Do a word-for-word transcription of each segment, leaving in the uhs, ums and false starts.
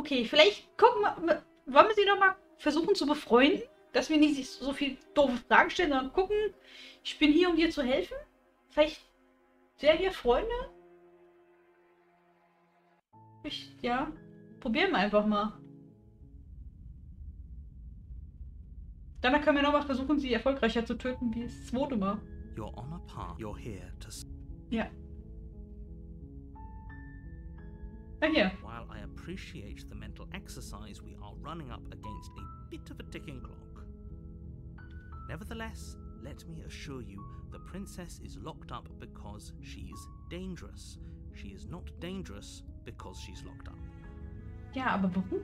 Okay, vielleicht gucken wir, wollen wir sie noch mal versuchen zu befreunden, dass wir nicht so viel doofe Fragen stellen, sondern gucken, ich bin hier, um dir zu helfen. Vielleicht sehr wir Freunde? Ich, ja, probieren wir einfach mal. Danach können wir noch mal versuchen, sie erfolgreicher zu töten, wie das zweite Mal. You're on a path. You're here to... Ja. Na hier. While I appreciate the mental exercise, we are running up against a bit of a ticking clock. Nevertheless, let me assure you, the princess is locked up because she's dangerous. She is not dangerous because she's locked up. Ja, aber warum?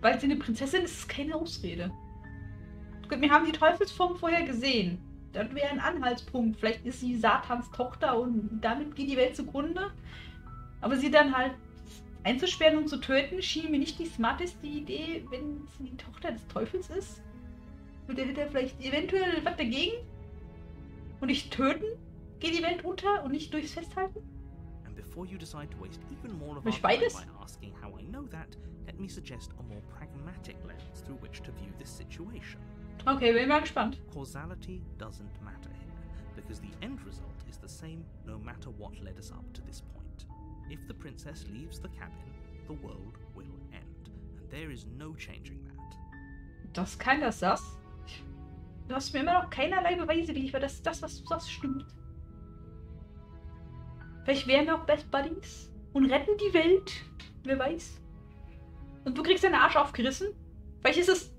Weil sie eine Prinzessin ist, ist keine Ausrede. Gut, wir haben die Teufelsform vorher gesehen. Das wäre ein Anhaltspunkt. Vielleicht ist sie Satans Tochter und damit geht die Welt zugrunde. Aber sie dann halt einzusperren und zu töten, schien mir nicht die smarteste Idee, wenn sie die Tochter des Teufels ist. Und der hätte vielleicht eventuell was dagegen. Und nicht töten, geht die Welt unter und nicht durchs Festhalten. And before you decide to waste even more of our time by asking how I know that, let me suggest a more pragmatic lens through which to view this situation. Okay, bin mal gespannt. Causality doesn't matter here, because the end result is the same no matter what led us up to this point. If the princess leaves the cabin, the world will end, and there is no changing that. Das kann das das? Du hast mir immer noch keinerlei Beweise geliefert, dass das, was du sagst, stimmt. Vielleicht wären wir auch Best Buddies und retten die Welt, wer weiß. Und du kriegst deinen Arsch aufgerissen? Vielleicht ist es...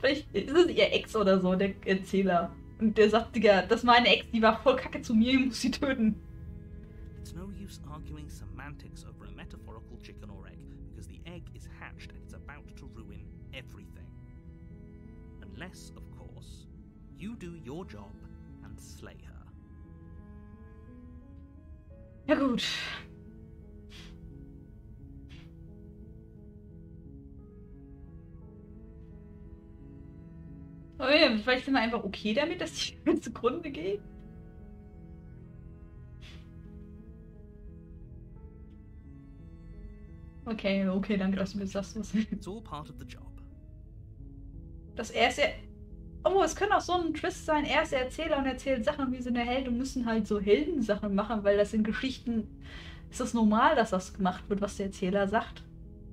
Vielleicht ist es ihr Ex oder so, der Erzähler. Und der sagt, Digga, das war eine Ex, die war voll kacke zu mir, ich muss sie töten. It's no use arguing semantics over a metaphorical chicken or egg, because the egg is hatched and it's about to ruin everything. Unless, of course, you do your job and slay her. Ja gut. Oh ja, vielleicht sind wir einfach okay damit, dass die Welt zugrunde geht. Okay, okay, danke, dass du mir sagst, was. Dass er ist ja... Oh, es könnte auch so ein Twist sein, er ist der Erzähler und erzählt Sachen und wir sind der Held und müssen halt so Heldensachen machen, weil das in Geschichten ist das normal, dass das gemacht wird, was der Erzähler sagt.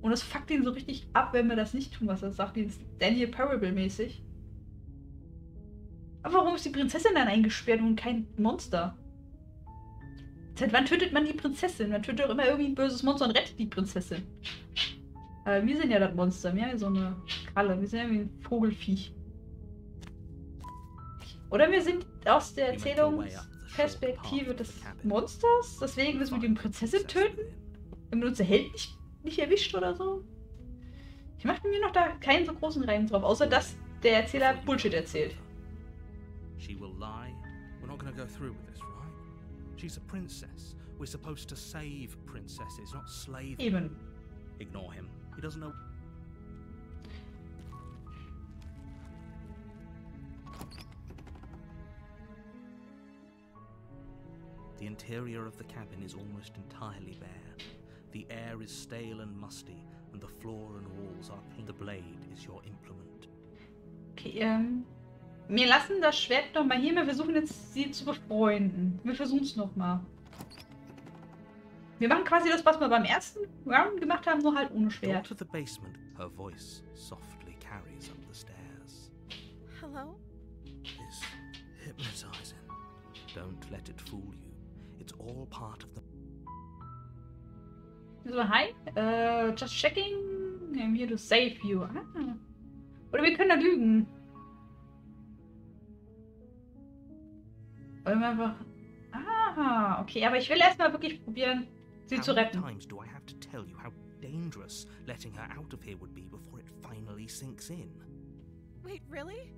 Und es fuckt ihn so richtig ab, wenn wir das nicht tun, was er sagt, dieses Daniel Parable-mäßig. Aber warum ist die Prinzessin dann eingesperrt und kein Monster? Seit wann tötet man die Prinzessin? Man tötet doch immer irgendwie ein böses Monster und rettet die Prinzessin. Aber wir sind ja das Monster, wir haben ja so eine Kralle, wir sind ja wie ein Vogelfiech. Oder wir sind aus der Erzählungsperspektive des Monsters, deswegen müssen wir die Prinzessin töten, wenn wir uns der Held nicht, nicht erwischt oder so. Ich mache mir noch da keinen so großen Reim drauf, außer dass der Erzähler Bullshit erzählt. She will lie. We're not going to go through with this, right? She's a princess. We're supposed to save princesses, not slay them. Even. Ignore him. He doesn't know. The interior of the cabin is almost entirely bare. The air is stale and musty, and the floor and walls are clean. The blade is your implement. Okay, um... Wir lassen das Schwert nochmal hier, wir versuchen jetzt sie zu befreunden. Wir versuchen es nochmal. Wir machen quasi das, was wir beim ersten Round gemacht haben, nur halt ohne Schwert. To the basement. Her voice softly carries up the stairs. Hello? It's hypnotizing. Don't let it fool you. It's all part of the... So, hi. Uh, just checking. I'm here to save you. Ah. Oder wir können da lügen. Wollen wir einfach... Ah, okay, aber ich will erstmal wirklich probieren, sie zu retten. Wait, really?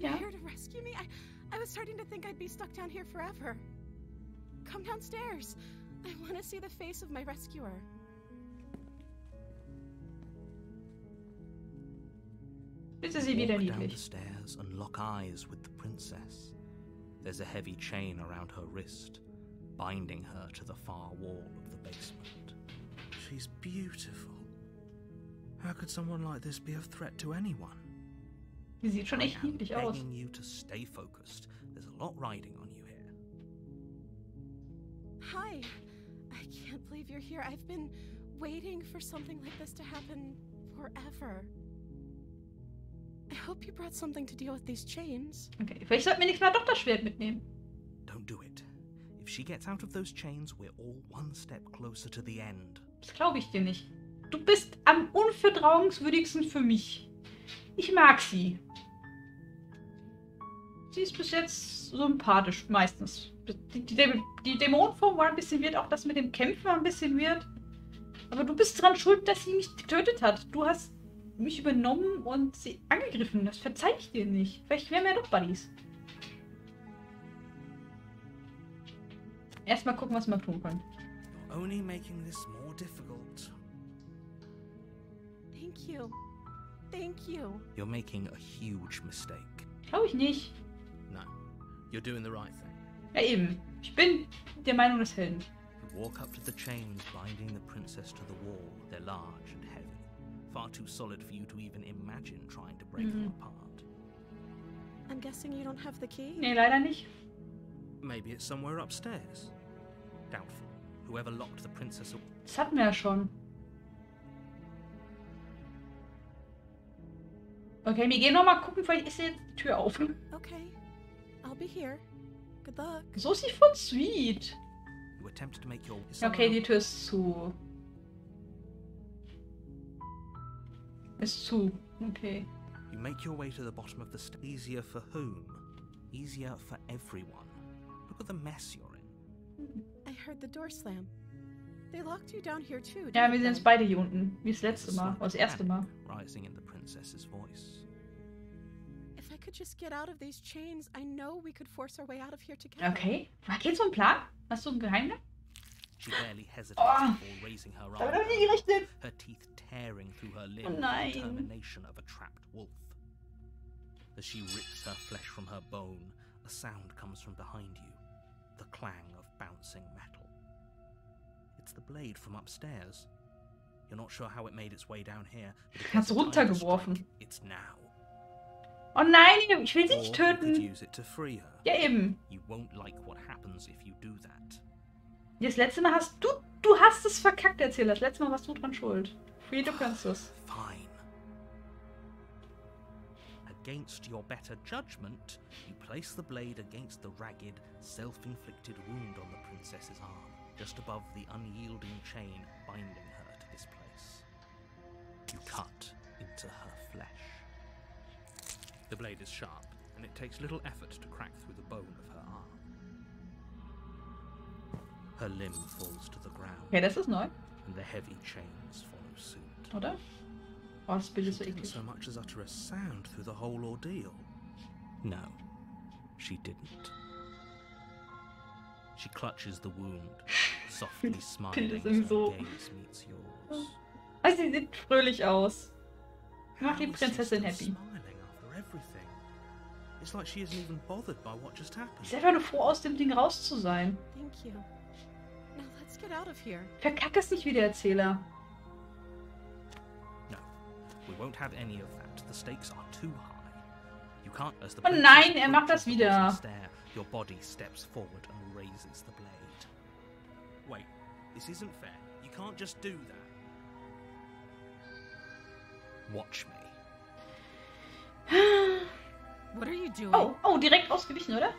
You're here to rescue me? I, I was starting to think I'd be stuck down here forever. Come downstairs. I want to see the face of my rescuer. Bitte sie wieder niedlich. There's a heavy chain around her wrist, binding her to the far wall of the basement. She's beautiful. How could someone like this be a threat to anyone? Wie sieht schon echt niedlich aus. Begging you to stay focused. There's a lot riding on you here. Hi. I can't believe you're here. I've been waiting for something like this to happen forever. I hope you brought something to deal with these chains. Okay, vielleicht sollten wir nicht mal doch das Schwert mitnehmen. Don't do it. If she gets out of those chains, we're all one step closer to the end. Das glaube ich dir nicht. Du bist am unvertrauenswürdigsten für mich. Ich mag sie. Sie ist bis jetzt sympathisch, meistens. Die, die, die Dämonenform war ein bisschen weird, auch das mit dem Kämpfen war ein bisschen weird. Aber du bist dran schuld, dass sie mich getötet hat. Du hast mich übernommen und sie angegriffen. Das verzeih ich dir nicht. Vielleicht wären wir doch Buddies. Erstmal gucken, was wir tun können. You're only making this more difficult. Thank you. Thank you. You're making a huge mistake. Glaube ich nicht. No. You're doing the right thing. Ja, eben. Ich bin der Meinung des Helden. You walk up to the chains binding the princess to the wall. They're large and heavy. Far too solid for you to even imagine trying to break them apart. I'm guessing you don't have the key? Nee, leider nicht. Maybe it's somewhere upstairs. Doubtful. Whoever locked the princess away. Das hatten wir ja schon. Okay, wir gehen nochmal gucken, vielleicht ist jetzt die Tür offen. Okay. I'll be here. Good luck. So ist sie voll sweet. You attempt to make your... Okay, die Tür ist zu. Ist zu. Okay. You make your way to the bottom of the stairs. Easier for whom? Easier for everyone. Look at the mess you're in. I heard the door slam. They locked you down here too. Ja, wir sind jetzt beide hier unten. Wie das letzte Mal, das erste Mal. Rising in the princess's voice. If I could just get out of these chains, I know we could force our way out of here together. Okay. War geht's um Plan? Hast du ein Geheimnis? She barely hesitates oh. before raising her arm, her teeth tearing through her limbs oh, the determination of a trapped wolf. As she rips her flesh from her bone, a sound comes from behind you, the clang of bouncing metal. It's the blade from upstairs. You're not sure how it made its way down here, but it has runtergeworfen. Strike, it's now. Oh nein, ich will sie nicht töten. Use it to free her. Ja eben. You won't like what happens if you do that. Das letzte Mal hast du, du hast es verkackt, Erzähler. Das letzte Mal warst du dran schuld. Free the princess. Fine. Against your better judgment, you place the blade against the ragged, self-inflicted wound on the princess's arm, just above the unyielding chain binding her to this place. You cut into her flesh. The blade is sharp, and it takes little effort to crack through the bone of her arm. Her limb falls to the ground. Okay, das ist neu. And the heavy chains follow suit. Oder? Oh, das Bild ist so eklig. She didn't so much as utter a sound through the whole ordeal. No, she didn't. She clutches the wound, softly smiling. As so. Her gaze meets yours. Also, sie sieht fröhlich aus. Macht die Prinzessin happy. It's like she isn't even bothered by what just happened. Sie ist einfach nur froh, aus dem Ding raus zu sein. Thank you. Get out of here. Verkack es nicht wieder, Erzähler. No, we won't have any of that. The stakes are too high. You can't. As the oh nein, er macht das wieder. Stare, your body steps forward and raises the blade. Wait, this isn't fair. You can't just do that. Watch me. What are you doing? Oh, oh, direkt ausgewichen, oder?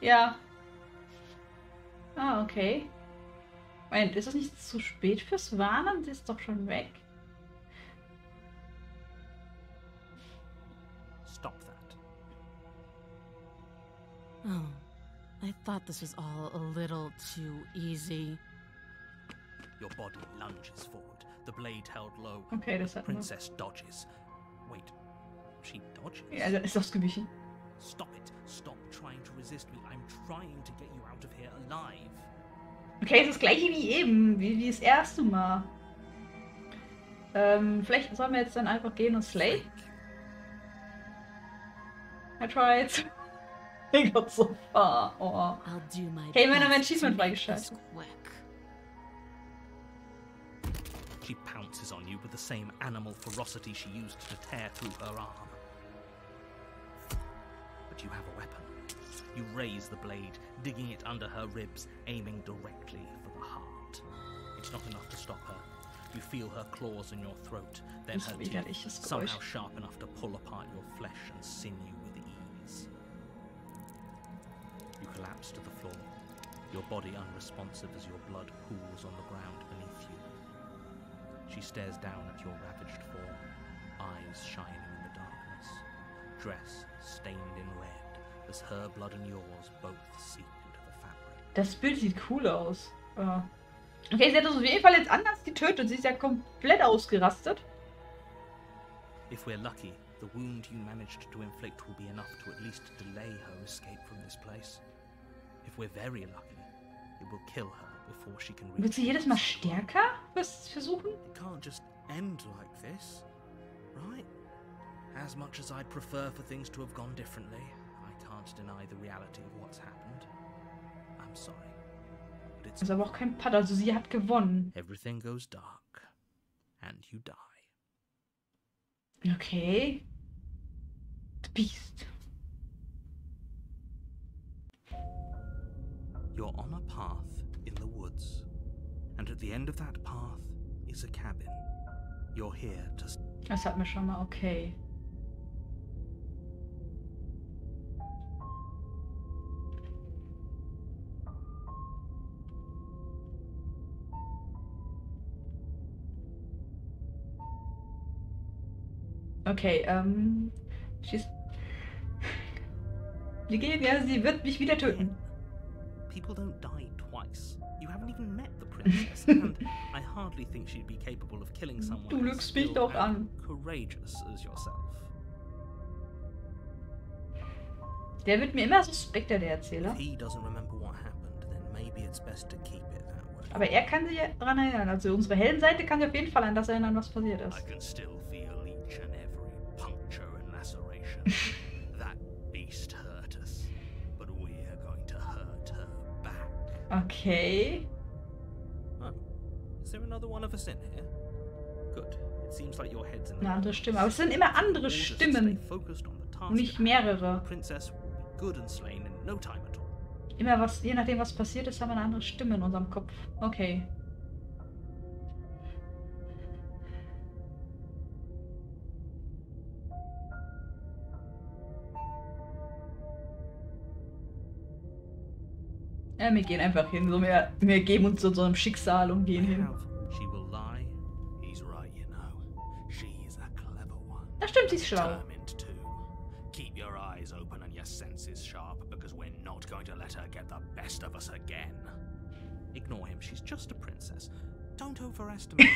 Ja. Ah, okay. Moment, ist das nicht zu spät fürs Warnen? Sie ist doch schon weg. Stop that. Oh, I thought this was all a little too easy. Your body lunges forward, the blade held low. Okay, das hat Princess dodges. Wait, she dodges? Ja, das ist ausgewichen. Stop it. Stop trying to resist me. I'm trying to get you out of here alive. Okay, es ist das gleiche wie eben, wie, wie das erste Mal. Ähm, vielleicht sollen wir jetzt dann einfach gehen und slay? I tried. I got so far. Oh. Okay, wir haben ein Achievement freigeschaltet. She pounces on you with the same animal ferocity she used to tear through her arm. But you have a weapon. You raise the blade, digging it under her ribs, aiming directly for the heart. It's not enough to stop her. You feel her claws in your throat, then her teeth, somehow sharp enough to pull apart your flesh and sinew with ease. You collapse to the floor, your body unresponsive as your blood pools on the ground beneath you. She stares down at your ravaged form, eyes shining in the darkness, dress stained in red, as her blood and yours both seep into the fabric. Das Bild sieht cool aus. Oh. Okay, sie hat uns auf jeden Fall jetzt anders getötet. Sie ist ja komplett ausgerastet. If we're lucky, the wound you managed to inflict will be enough to at least delay her escape from this place. If we're very lucky, it will kill her before she can reach. Wird sie jedes Mal stärker versuchen? It can't just end like this, right? As much as I'd prefer for things to have gone differently, I can't deny the reality of what's happened. I'm sorry. Das ist aber auch kein Pad, also sie hat gewonnen. Everything goes dark and you die. Okay. The beast. You're on a path in the woods, and at the end of that path is a cabin. You're here to... Das hat mir schon mal okay. Okay, ähm... She's... Sie gehen, ja, sie wird mich wieder töten. People don't die twice. You haven't even met the princess, and I hardly think she'd be capable of killing someone. Du lügst mich doch an. Courageous as yourself. Der wird mir immer suspekter, der Erzähler. He doesn't remember what happened, then maybe it's best to keep it that way. Aber er kann sich daran erinnern, also unsere Heldenseite kann sich auf jeden Fall an das erinnern, was passiert ist. I can still feel each and every puncture and laceration. That beast hurt us, but we're going to hurt her back. Okay. Oh. Is there another one of us in here? Good. It seems like your head's in there. Eine andere Stimme, aber es sind immer andere Stimmen. Nicht mehrere. Immer was, je nachdem was passiert ist, haben wir eine andere Stimme in unserem Kopf. Okay. Ja, wir gehen einfach hin. So, wir, wir geben uns zu unserem Schicksal und gehen hin. Das stimmt, sie ist schlau. Keep your eyes open and your senses sharp, because we're not going to let her get the best of us again. Ignore him, she's just a princess. Don't overestimate.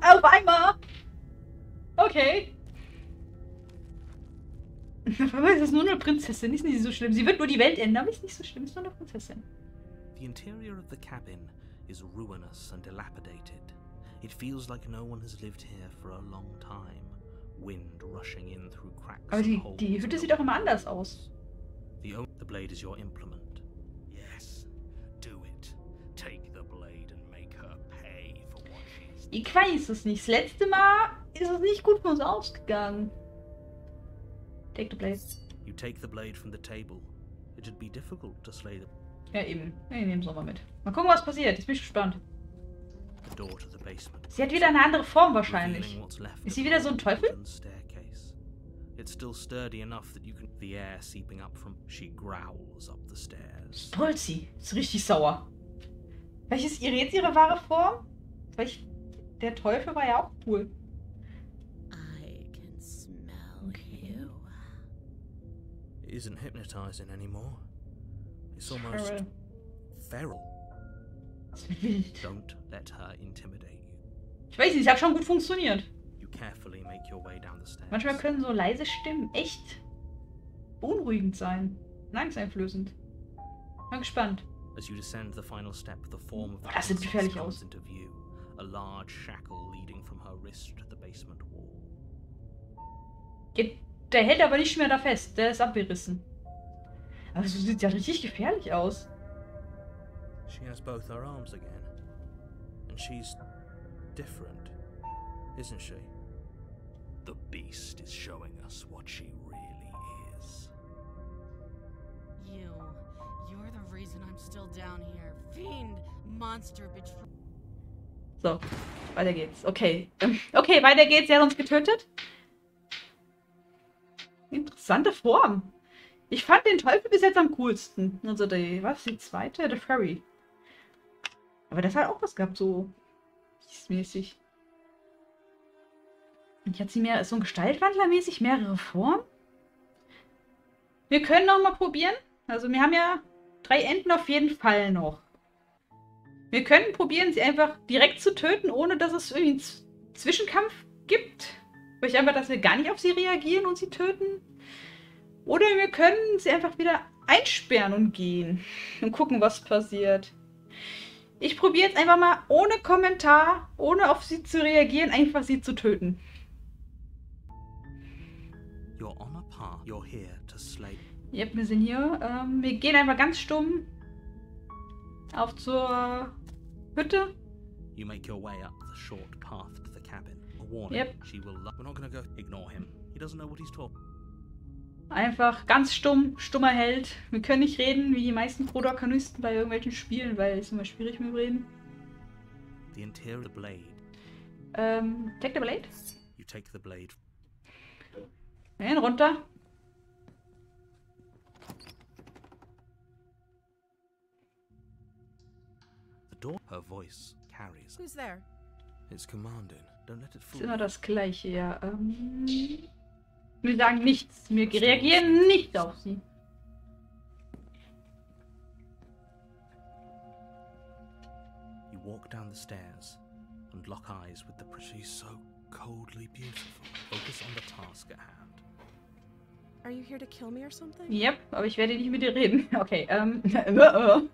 Auf einmal! Okay. Es ist nur eine Prinzessin, ist nicht so schlimm. Sie wird nur die Welt ändern, ist nicht so schlimm, ist nur eine Prinzessin. The interior of the cabin is ruinous and dilapidated. It feels like no one has lived here for a long time. Wind rushing in through cracks. Aber die, die Hütte sieht auch immer anders aus. The, the blade is your implement. Yes, do it. Take the blade and make her pay for what she's. Ich weiß es nicht. Das letzte Mal ist es nicht gut für uns ausgegangen. Take the blade. You take the blade from the table. It'd be difficult to slay the. Ja eben. Wir nehmen es nochmal mit. Mal gucken, was passiert. Jetzt bin ich gespannt. Sie hat wieder eine andere Form wahrscheinlich. Ist sie wieder so ein Teufel? Spolzi ist richtig sauer. Welches ist jetzt ihre wahre Form? Welch, der Teufel war ja auch cool. Okay. Isn't hypnotizing anymore. It's almost feral. Don't let her intimidate you. Ich weiß nicht, es hat schon gut funktioniert. You carefully make your way down the stairs. Manchmal können so leise Stimmen echt beunruhigend sein, angsteinflößend. Bin gespannt. As you descend the final step, the form of the das sieht gefährlich aus. Into view, a large shackle leading from her wrist to the basement wall. Der hält aber nicht mehr da fest, der ist abgerissen. Aber so sieht ja richtig gefährlich aus. She has both her arms again, and she's different, isn't she? The beast is showing us what she really is. You. You're the reason I'm still down here. Fiend, monster, betrayal. So, weiter geht's. Okay. Okay, weiter geht's. Er hat uns getötet. Interessante Form. Ich fand den Teufel bis jetzt am coolsten. Also die, was, die zweite? The Fairy. Aber das hat auch was gehabt, so mäßig. Und jetzt sie mehr so ein Gestaltwandler-mäßig mehrere Formen. Wir können noch mal probieren. Also wir haben ja drei Enten auf jeden Fall noch. Wir können probieren, sie einfach direkt zu töten, ohne dass es irgendwie einen Z Zwischenkampf gibt. Durch einfach, dass wir gar nicht auf sie reagieren und sie töten. Oder wir können sie einfach wieder einsperren und gehen. Und gucken, was passiert. Ich probiere jetzt einfach mal ohne Kommentar, ohne auf sie zu reagieren, einfach sie zu töten. You're on a path. You're here to slay. Yep, wir sind hier. Ähm, wir gehen einfach ganz stumm auf zur Hütte. You make your way up the short path to the cabin. A warning. Yep. She will love. We're not gonna go. Ignore him. He doesn't know what he's talking. Einfach ganz stumm, stummer Held. Wir können nicht reden wie die meisten Protagonisten bei irgendwelchen Spielen, weil es immer schwierig mit reden. The interior the blade. Ähm, take the blade. You take the blade. Nein, runter. Her voice carries. Who's there? It's commanding. Don't let it fool. Ist immer das Gleiche, ja. Ähm, wir sagen nichts. Wir reagieren nicht auf sie. You walk down the stairs and lock eyes with the pretty. She's so coldly beautiful. Focus on the task at hand. Are you here to kill me or something? Yep, aber ich werde nicht mit dir reden. Okay. Ähm. Um,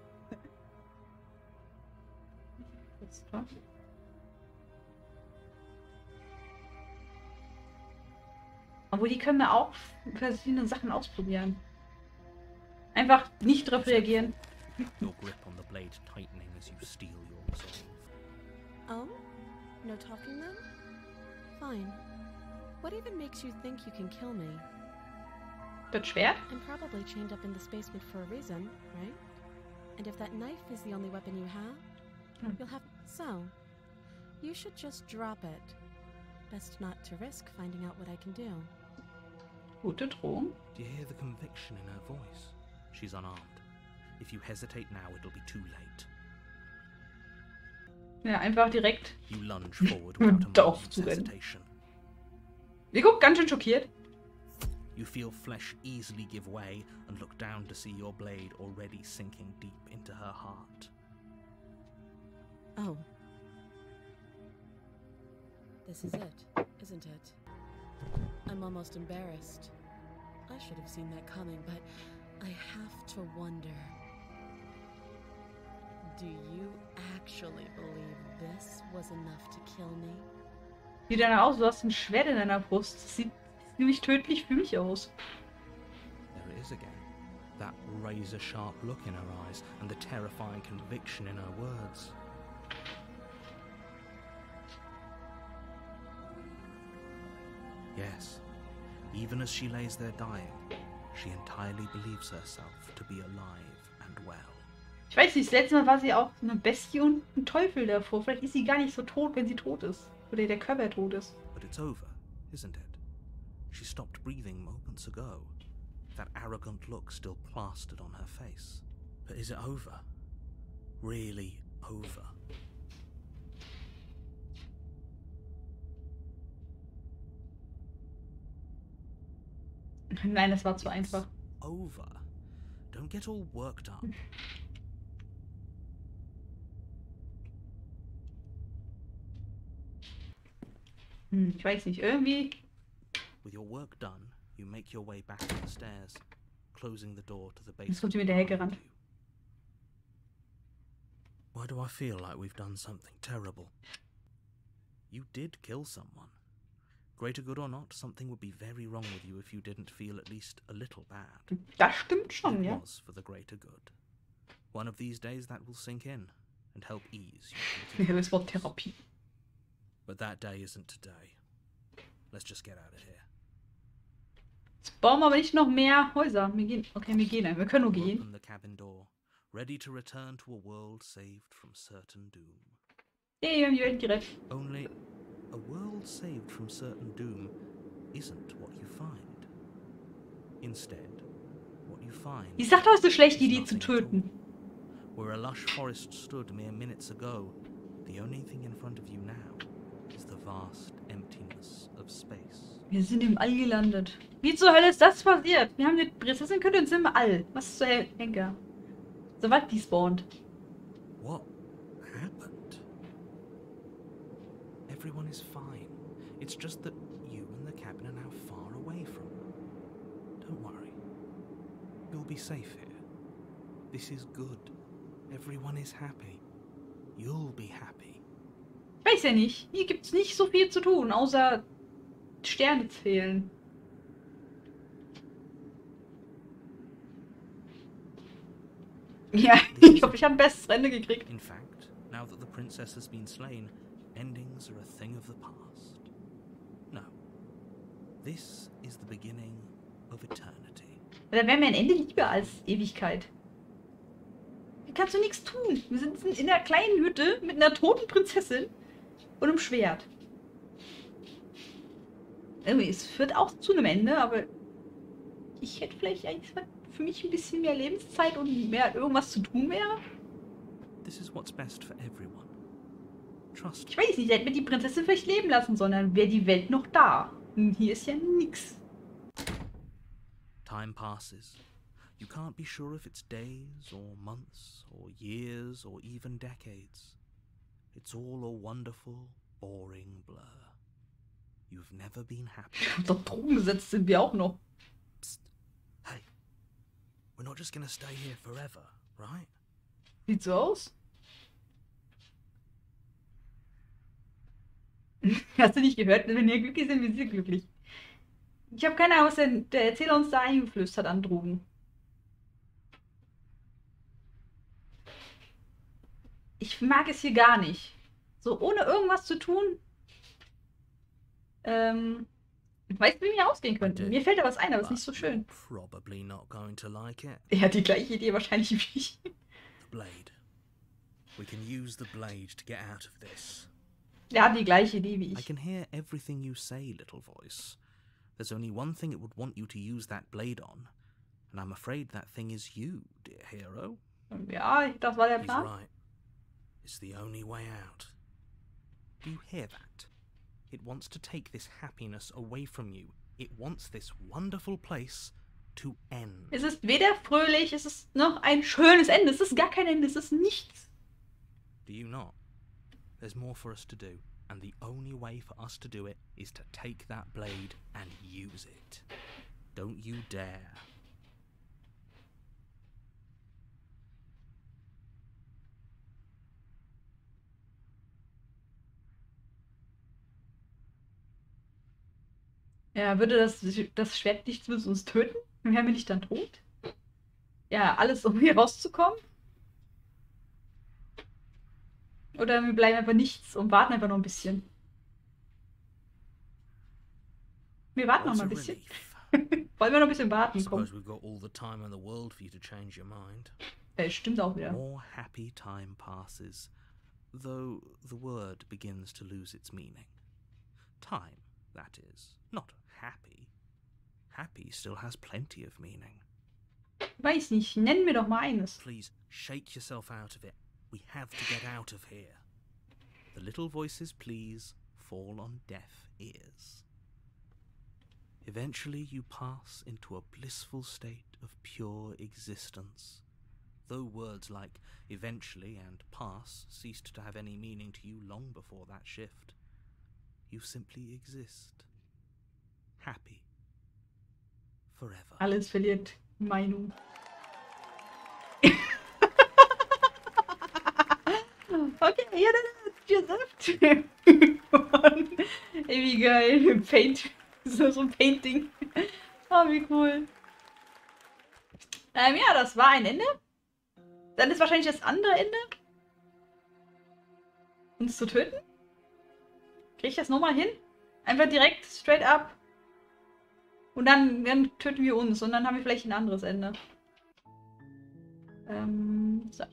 Obwohl, die können wir auch verschiedene Sachen ausprobieren. Einfach nicht drauf reagieren. Your grip on the blade tightening as you steal your resolve. Oh? No talking then? Fine. What even makes you think you can kill me? Wird schwer? I'm probably chained up in the basement for a reason, right? And if that knife is the only weapon you have, you'll have. So, you should just drop it. Best not to risk finding out what I can do. Gute Drohung. Do you hear the conviction in her voice? She's unarmed. If you hesitate now, it'll be too late. Ja, einfach direkt. You lunge forward without a moment's hesitation. Wir gucken ganz schön schockiert. You feel flesh easily give way and look down to see your blade already sinking deep into her heart. Oh. This is it, isn't it? I'm almost embarrassed. I should have seen that coming, but I have to wonder. Do you actually believe this was enough to kill me? Sieht danach aus, du hast ein Schwert in deiner Brust. Das sieht ziemlich tödlich für mich aus. There it is again. That razor-sharp look in her eyes and the terrifying conviction in her words. Yes, even as she lays there dying, she entirely believes herself to be alive and well. Ich weiß nicht, das letzte Mal war sie auch eine Bestie und ein Teufel davor. Vielleicht ist sie gar nicht so tot, wenn sie tot ist. Oder der Körper tot ist. But it's over, isn't it? She stopped breathing moments ago. That arrogant look still plastered on her face. But is it over? Really over? Nein, das war zu einfach. Over. Don't get all worked up. Hm, ich weiß nicht, irgendwie. With your work done, you make your way back to the stairs, closing the door to the basement. Jetzt kommt sie mit der Hecke ran. Why do I feel like we've done something terrible? You did kill someone. Greater good or not, something would be very wrong with you if you didn't feel at least a little bad. Das stimmt schon, ja. It was for the greater good. One of these days that will sink in and help ease you. Das Wort Therapie. But that day isn't today. Let's just get out of here. Jetzt bauen wir aber nicht noch mehr Häuser. Wir gehen. Okay, wir gehen. Wir können nur gehen. Open the cabin door, ready to return to a world saved from certain doom. Hey, wir haben die Welt gerettet. Only a world saved from certain doom isn't what you find. Instead, what you find. Ich sag doch, es ist eine schlechte Idee zu töten. Where a lush forest stood mere minutes ago, the only thing in front of you now is the vast emptiness of space. Wir sind im All gelandet. Wie zur Hölle ist das passiert? Wir haben eine Prinzessin können uns im All. Was zur Hölle, Henker? So was die spawnt. What happened? Everyone is fine. It's just that you and the cabin are now far away from them. Don't worry. You'll be safe here. This is good. Everyone is happy. You'll be happy. Ich weiß ja nicht. Hier gibt's nicht so viel zu tun, außer Sterne zählen. Ja, ich glaube, ich habe ein bestes Ende gekriegt. In fact, now that the princess has been slain, endings are a thing of the past. No. This is the beginning of eternity. Da wäre mir ein Ende lieber als Ewigkeit. Kannst du nichts tun. Wir sitzen in einer kleinen Hütte mit einer toten Prinzessin und einem Schwert. Irgendwie, es führt auch zu einem Ende, aber ich hätte vielleicht eigentlich für mich ein bisschen mehr Lebenszeit und mehr irgendwas zu tun wäre. Ich weiß nicht, ich hätte mir die Prinzessin vielleicht leben lassen, sondern wäre die Welt noch da. Und hier ist ja nichts. Time passes. You can't be sure if it's days, or months, or years, or even decades. It's all a wonderful, boring blur. You've never been happy. Unter Drogen gesetzt sind wir auch noch. Psst. Hey, we're not just gonna stay here forever, right? Sieht so aus. Hast du nicht gehört? Wenn wir glücklich sind, wir sind glücklich. Ich habe keine Ahnung, was der, der Erzähler uns da eingeflößt hat an Drogen. Ich mag es hier gar nicht. So ohne irgendwas zu tun. Ähm, ich weiß, wie wir ausgehen könnten. Mir fällt da was ein, aber es ist nicht so schön. Er hat die gleiche Idee wahrscheinlich wie ich. Er hat die gleiche Idee wie ich. I can hear everything you say, little voice. There's only one thing it would want you to use that blade on. And I'm afraid that thing is you, dear hero. Ja, das war der Plan. It's the only way out. Do you hear that? It wants to take this happiness away from you. It wants this wonderful place to end. Es ist weder fröhlich, es ist noch ein schönes Ende. Es ist gar kein Ende, es ist nichts. Do you not? There's more for us to do, and the only way for us to do it is to take that blade and use it. Don't you dare. Ja, würde das, das Schwert nichts mit uns töten? Wären wir nicht dann tot? Ja, alles, um hier rauszukommen? Oder wir bleiben einfach nichts und warten einfach noch ein bisschen? Wir warten noch mal ein bisschen. Wollen wir noch ein bisschen warten? Komm. Äh, stimmt auch wieder. More happy time passes, though the word begins to lose its meaning. Time. That is, not happy. Happy still has plenty of meaning. Weiß nicht, nenn mir doch mal eines. Please shake yourself out of it. We have to get out of here. The little voices please fall on deaf ears. Eventually you pass into a blissful state of pure existence. Though words like eventually and pass ceased to have any meaning to you long before that shift. You simply exist. Happy. Forever. Alles verliert Meinung. Okay, ja, das ist ey, wie geil. Paint. So, so ein Painting. Oh, wie cool. Ähm, ja, das war ein Ende. Dann ist wahrscheinlich das andere Ende. Uns zu töten. Kriege ich das nochmal hin? Einfach direkt, straight up. Und dann, dann töten wir uns und dann haben wir vielleicht ein anderes Ende. Ähm, so.